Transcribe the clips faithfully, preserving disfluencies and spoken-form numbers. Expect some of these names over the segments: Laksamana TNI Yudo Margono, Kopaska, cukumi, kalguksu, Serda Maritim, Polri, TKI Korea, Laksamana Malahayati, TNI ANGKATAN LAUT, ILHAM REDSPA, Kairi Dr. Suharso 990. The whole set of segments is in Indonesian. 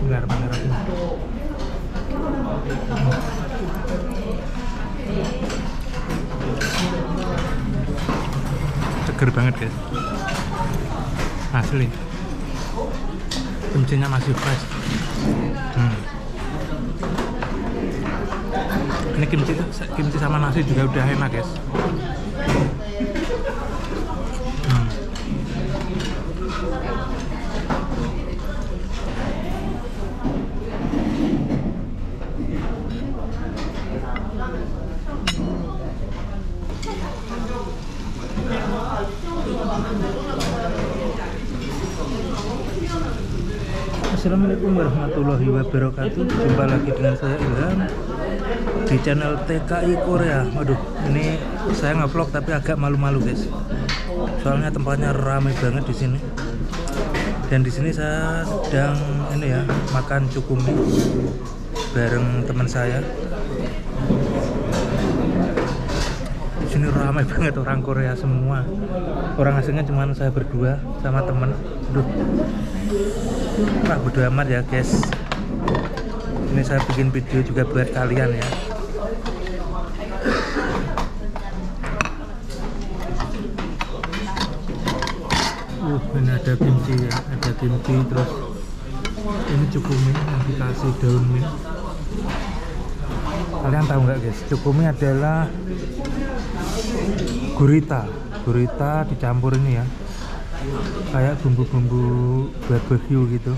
Sebentar, bentar aku. Seger banget guys, asli. Kimchinya masih fresh. hmm. Ini kimchi, kimchi sama nasi juga udah enak guys. hmm. Assalamualaikum warahmatullahi wabarakatuh. Jumpa lagi dengan saya Ilham di channel T K I Korea. Waduh, ini saya nge-vlog tapi agak malu-malu guys, soalnya tempatnya ramai banget di sini. Dan di sini saya sedang ini ya, makan cukumi bareng teman saya. Ini ramai banget orang Korea semua, orang asingnya cuma saya berdua sama temen. Duh, wah bodo amat ya guys, ini saya bikin video juga buat kalian ya. Uh, ini ada kimchi ya, ada kimchi, terus ini cukumi yang dikasih daun mint. Kalian tahu nggak guys, cukumi adalah gurita, gurita dicampur ini ya, kayak bumbu-bumbu barbecue gitu.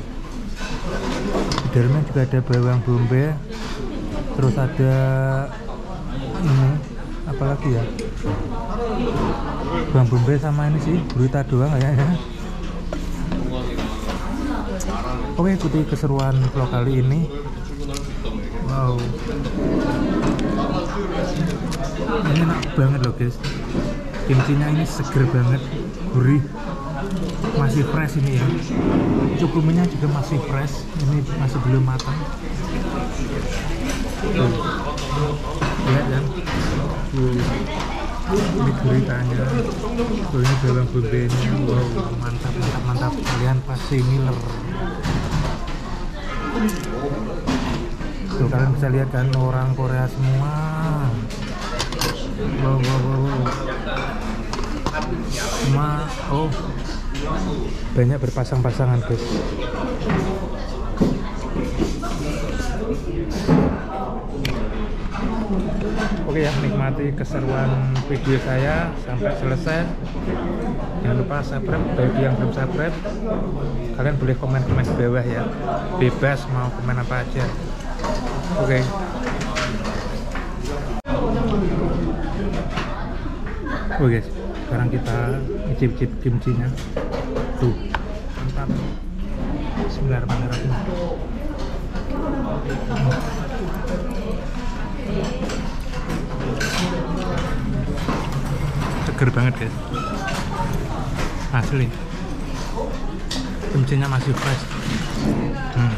Di dalamnya juga ada bawang bombay, terus ada ini apalagi ya, bawang bombay sama ini sih, gurita doang kayaknya. Oke, ikuti keseruan vlog kali ini. Wow, ini enak banget loh guys, kimchinya ini seger banget, gurih, masih fresh ini ya. Cukuminya juga masih fresh, ini masih belum matang. Tuh, lihat kan, ini guritanya, ini bawang bombaynya. Wow, mantap mantap mantap, kalian pasti ngiler. Tuh, kalian bisa lihat kan, orang Korea semua. Wow, wow, wow, wow. Cuma, oh, banyak berpasang-pasangan guys. Oke ya, nikmati keseruan video saya sampai selesai. Jangan lupa subscribe, bagi yang belum subscribe kalian boleh komen-komen di bawah ya, bebas mau komen apa aja. Oke. Oke guys, sekarang kita ngicip-ngicip kimchinya. Tuh, mantap. Bismillahirrahmanirrahim. Seger banget guys, asli. Kimchinya masih fresh. Hmm.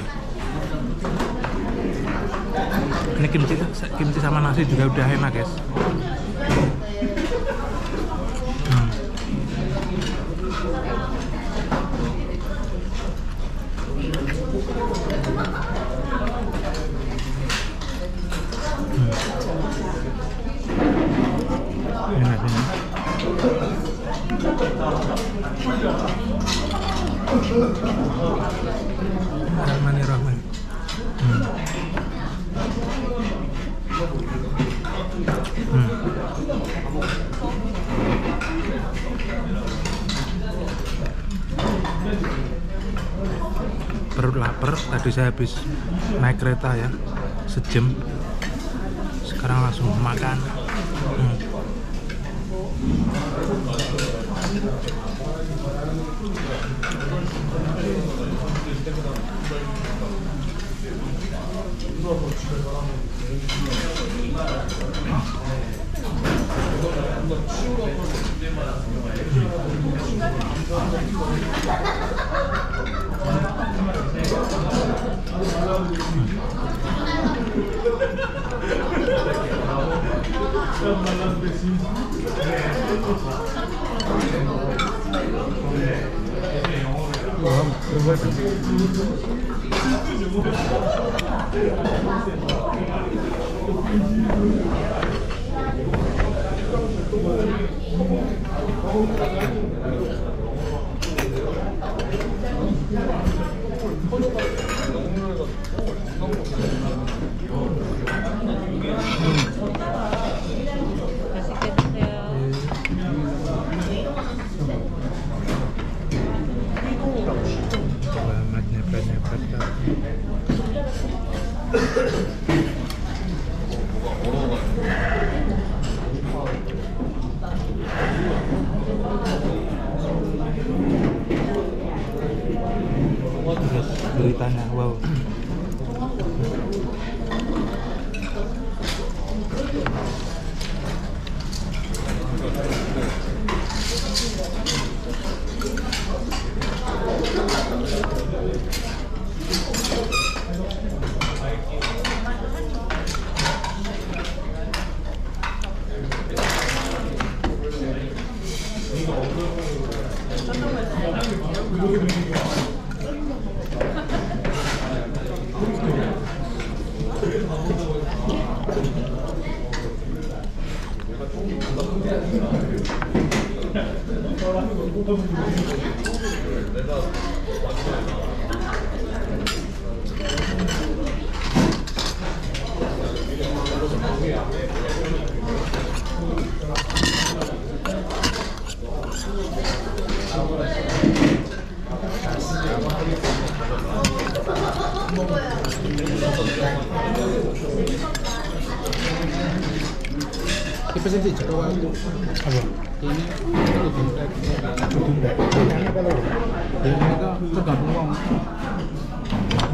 Ini kimchi, kimchi sama nasi juga udah enak guys. hmm. Hmm. Enak ini. Bismillahirrahmanirrahim. hmm. Hmm. Perut lapar, tadi saya habis naik kereta ya, sejam. Sekarang langsung makan. hmm. Wow. Dari tanah, wow.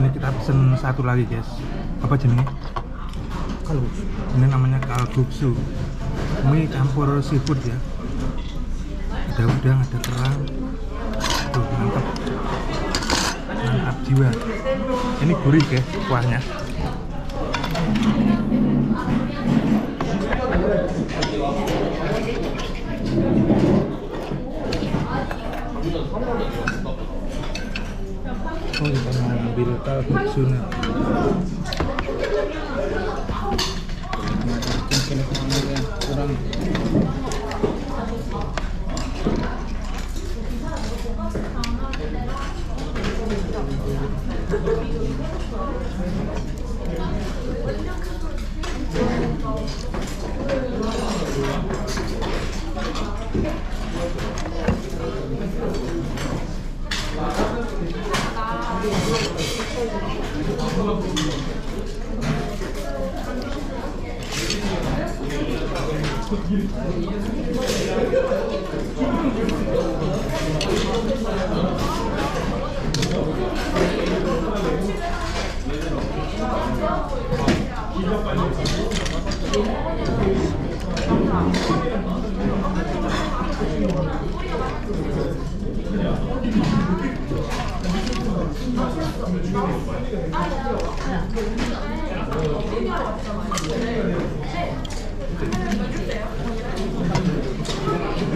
Ini kita pesen satu lagi, guys. Apa jenisnya? Kalguksu. Ini namanya kalguksu. Mie campur seafood ya. Ada udang, ada kerang. Tuh, mantap. Mantap jiwa. Ini gurih ya kuahnya. Oh, kita mengambil kalguksu. Mungkin pengambil yang kurang.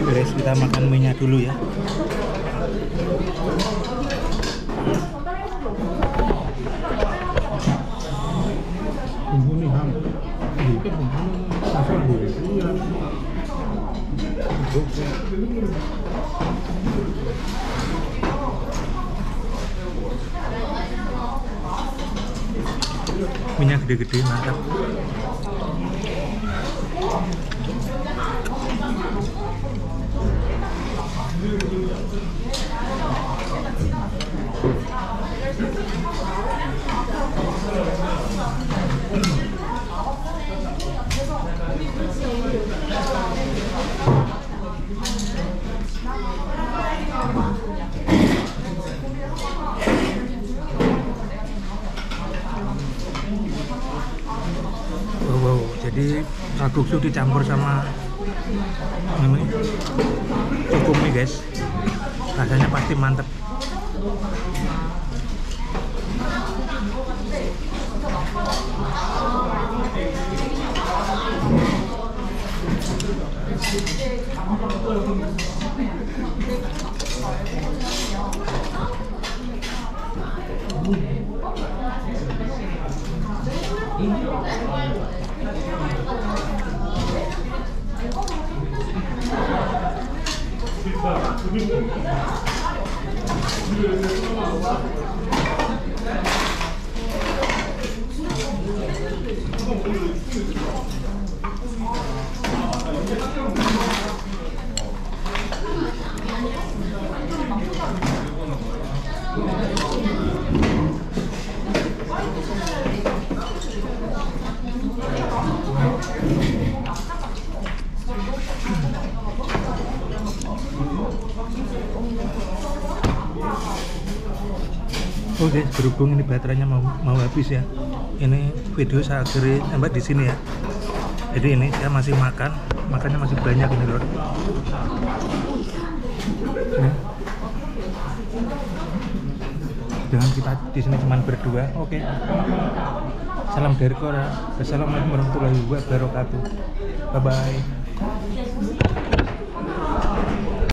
Beres, kita makan mie-nya dulu ya. Minyak gede-gede, mantap. Jadi kalguksu dicampur sama ini cukumi, guys. Rasanya pasti mantep. Oke, okay, berhubung ini baterainya mau mau habis ya. Ini video saya akhiri sampai di sini ya. Jadi ini saya masih makan, makannya masih banyak ini loh. Ini. Jangan kita di sini cuma berdua. Oke. Okay. Salam dari Korea. Wassalamualaikum warahmatullahi wabarakatuh. Bye bye.